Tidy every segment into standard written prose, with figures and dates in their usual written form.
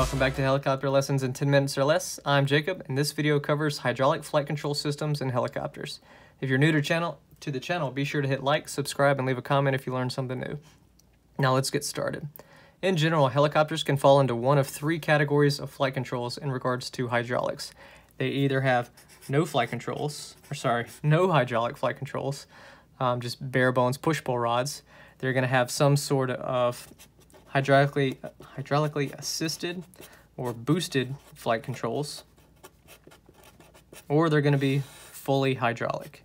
Welcome back to Helicopter Lessons in 10 Minutes or Less. I'm Jacob, and this video covers hydraulic flight control systems and helicopters. If you're new to the channel, be sure to hit like, subscribe, and leave a comment if you learned something new. Now let's get started. In general, helicopters can fall into one of three categories of flight controls in regards to hydraulics. They either have no hydraulic flight controls, just bare bones push-pull rods. They're going to have some sort of hydraulically assisted or boosted flight controls, or they're going to be fully hydraulic.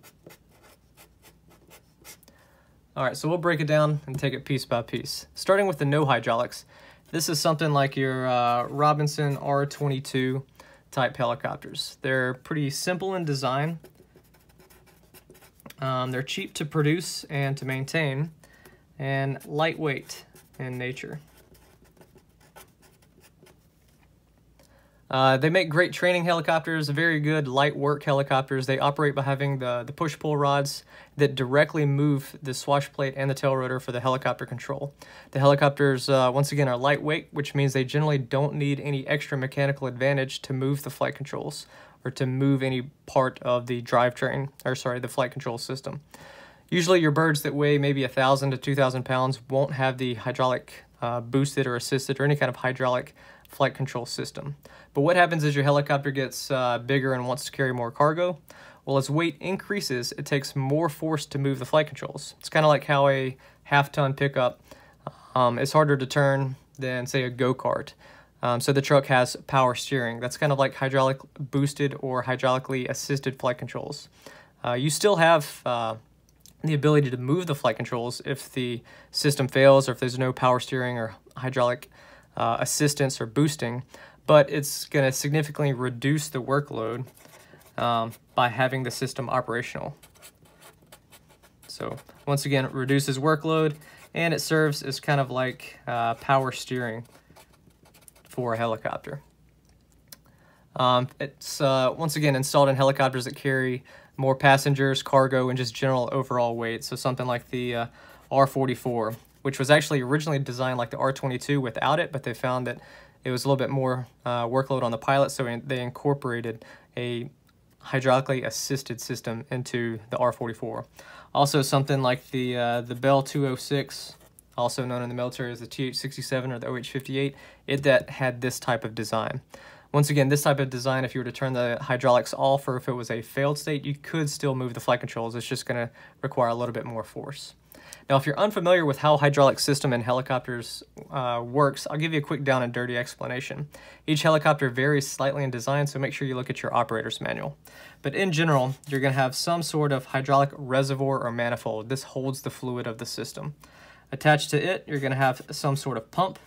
All right, so we'll break it down and take it piece by piece. Starting with the no hydraulics, this is something like your Robinson R22 type helicopters. They're pretty simple in design. They're cheap to produce and to maintain, and lightweight in nature. They make great training helicopters, very good light work helicopters. They operate by having the push-pull rods that directly move the swash plate and the tail rotor for the helicopter control. The helicopters, once again, are lightweight, which means they generally don't need any extra mechanical advantage to move the flight controls or to move any part of the drivetrain, or sorry, the flight control system. Usually your birds that weigh maybe 1,000 to 2,000 pounds won't have the hydraulic boosted or assisted or any kind of hydraulic flight control system. But what happens is your helicopter gets bigger and wants to carry more cargo. Well, as weight increases, it takes more force to move the flight controls. It's kind of like how a half-ton pickup is harder to turn than, say, a go-kart. So the truck has power steering. That's kind of like hydraulic boosted or hydraulically assisted flight controls. You still have the ability to move the flight controls if the system fails or if there's no power steering or hydraulic assistance or boosting, but it's going to significantly reduce the workload by having the system operational. So once again, it reduces workload and it serves as kind of like power steering for a helicopter. It's once again installed in helicopters that carry more passengers, cargo, and just general overall weight. So something like the R44, which was actually originally designed like the R22 without it, but they found that it was a little bit more workload on the pilot, so they incorporated a hydraulically assisted system into the R44. Also something like the Bell 206, also known in the military as the TH-67 or the OH-58, that had this type of design. Once again, this type of design, if you were to turn the hydraulics off or if it was a failed state, you could still move the flight controls. It's just going to require a little bit more force. Now, if you're unfamiliar with how hydraulic system in helicopters works, I'll give you a quick down and dirty explanation. Each helicopter varies slightly in design, so make sure you look at your operator's manual. But in general, you're going to have some sort of hydraulic reservoir or manifold. This holds the fluid of the system. Attached to it, you're going to have some sort of pump.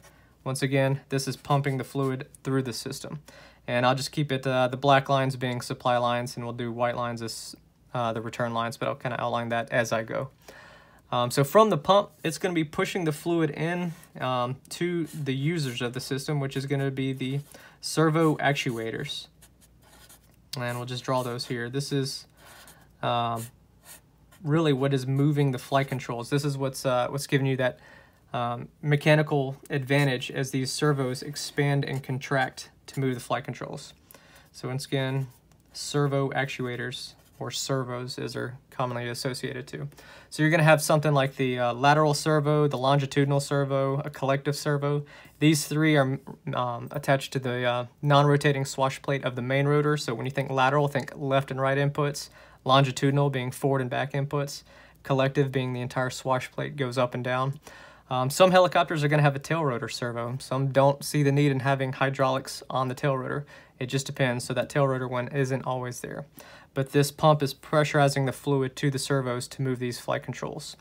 Once again, this is pumping the fluid through the system. And I'll just keep it, the black lines being supply lines, and we'll do white lines as the return lines, but I'll kind of outline that as I go. So from the pump, it's going to be pushing the fluid in to the users of the system, which is going to be the servo actuators. And we'll just draw those here. This is really what is moving the flight controls. This is what's giving you that mechanical advantage as these servos expand and contract to move the flight controls. So once again, servo actuators, or servos as they're commonly associated to. So you're going to have something like the lateral servo, the longitudinal servo, a collective servo. These three are attached to the non-rotating swash plate of the main rotor. So when you think lateral, think left and right inputs, longitudinal being forward and back inputs, collective being the entire swash plate goes up and down. Some helicopters are going to have a tail rotor servo. Some don't see the need in having hydraulics on the tail rotor. It just depends, so that tail rotor one isn't always there. But this pump is pressurizing the fluid to the servos to move these flight controls.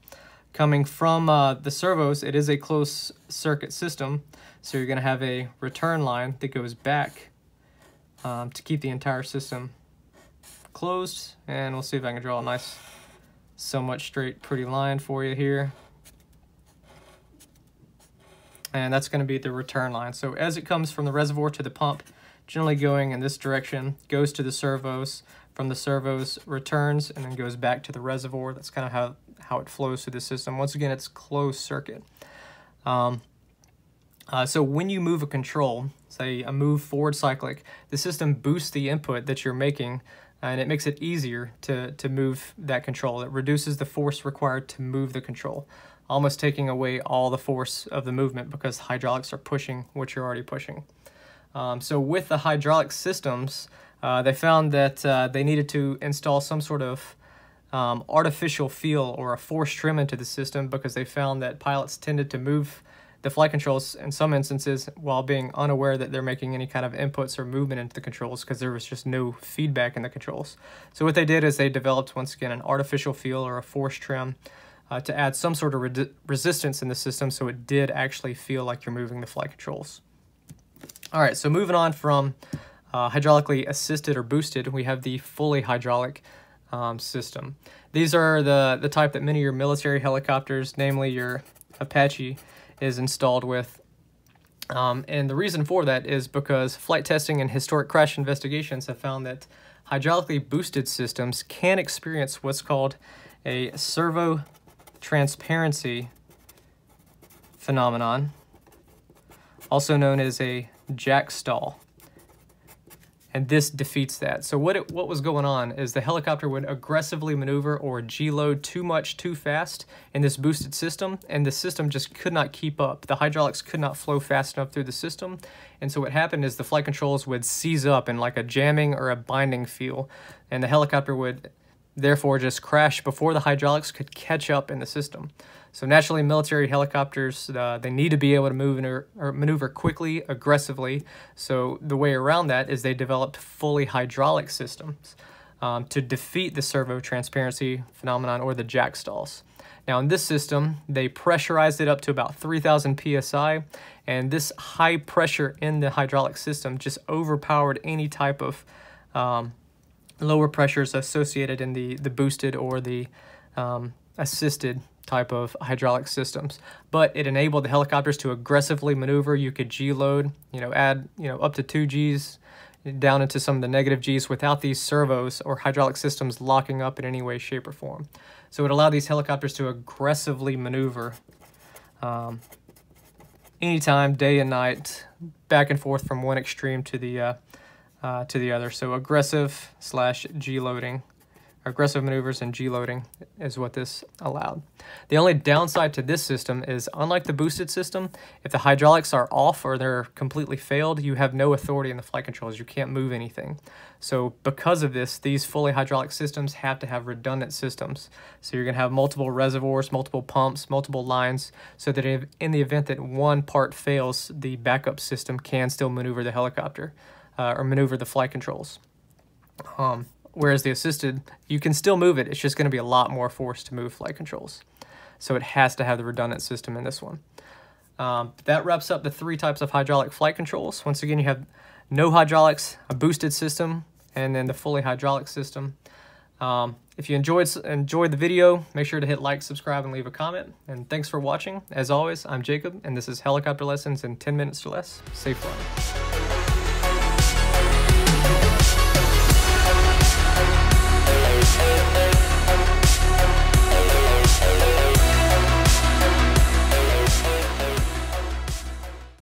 Coming from the servos, it is a closed circuit system, so you're going to have a return line that goes back to keep the entire system closed. And we'll see if I can draw a nice, somewhat straight, pretty line for you here. And that's going to be the return line. So as it comes from the reservoir to the pump, generally going in this direction, goes to the servos, from the servos returns, and then goes back to the reservoir. That's kind of how it flows through the system. Once again, it's closed circuit. So when you move a control, say a move forward cyclic, the system boosts the input that you're making, and it makes it easier to move that control. It reduces the force required to move the control, almost taking away all the force of the movement because hydraulics are pushing what you're already pushing. So with the hydraulic systems, they found that they needed to install some sort of artificial feel or a force trim into the system, because they found that pilots tended to move the flight controls in some instances while being unaware that they're making any kind of inputs or movement into the controls, because there was just no feedback in the controls. So what they did is they developed, once again, an artificial feel or a force trim to add some sort of resistance in the system, so it did actually feel like you're moving the flight controls. All right, so moving on from hydraulically assisted or boosted, we have the fully hydraulic system. These are the type that many of your military helicopters, namely your Apache, is installed with, and the reason for that is because flight testing and historic crash investigations have found that hydraulically boosted systems can experience what's called a servo transparency phenomenon, also known as a jack stall. And this defeats that. So what was going on is the helicopter would aggressively maneuver or G-load too much too fast in this boosted system, and the system just could not keep up. The hydraulics could not flow fast enough through the system, and so what happened is the flight controls would seize up in like a jamming or a binding feel, and the helicopter would therefore just crash before the hydraulics could catch up in the system. So naturally, military helicopters, they need to be able to move or maneuver quickly, aggressively. So the way around that is they developed fully hydraulic systems to defeat the servo transparency phenomenon or the jack stalls. Now in this system, they pressurized it up to about 3,000 PSI, and this high pressure in the hydraulic system just overpowered any type of lower pressures associated in the boosted or the assisted type of hydraulic systems. But it enabled the helicopters to aggressively maneuver. You could G-load, add, up to 2 Gs down into some of the negative Gs without these servos or hydraulic systems locking up in any way, shape, or form. So it allowed these helicopters to aggressively maneuver anytime, day and night, back and forth from one extreme to the other. So aggressive slash G-loading, aggressive maneuvers and G-loading is what this allowed. The only downside to this system is, unlike the boosted system, if the hydraulics are off or they're completely failed, you have no authority in the flight controls. You can't move anything. So because of this, these fully hydraulic systems have to have redundant systems. So you're going to have multiple reservoirs, multiple pumps, multiple lines, so that if, in the event that one part fails, the backup system can still maneuver the helicopter. Or maneuver the flight controls. Whereas the assisted, you can still move it. It's just going to be a lot more force to move flight controls. So it has to have the redundant system in this one. That wraps up the three types of hydraulic flight controls. Once again, you have no hydraulics, a boosted system, and then the fully hydraulic system. If you enjoyed the video, make sure to hit like, subscribe, and leave a comment. And thanks for watching. As always, I'm Jacob, and this is Helicopter Lessons in 10 Minutes or Less. Safe flying.